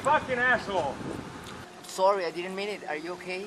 fucking asshole. Sorry, I didn't mean it. Are you okay?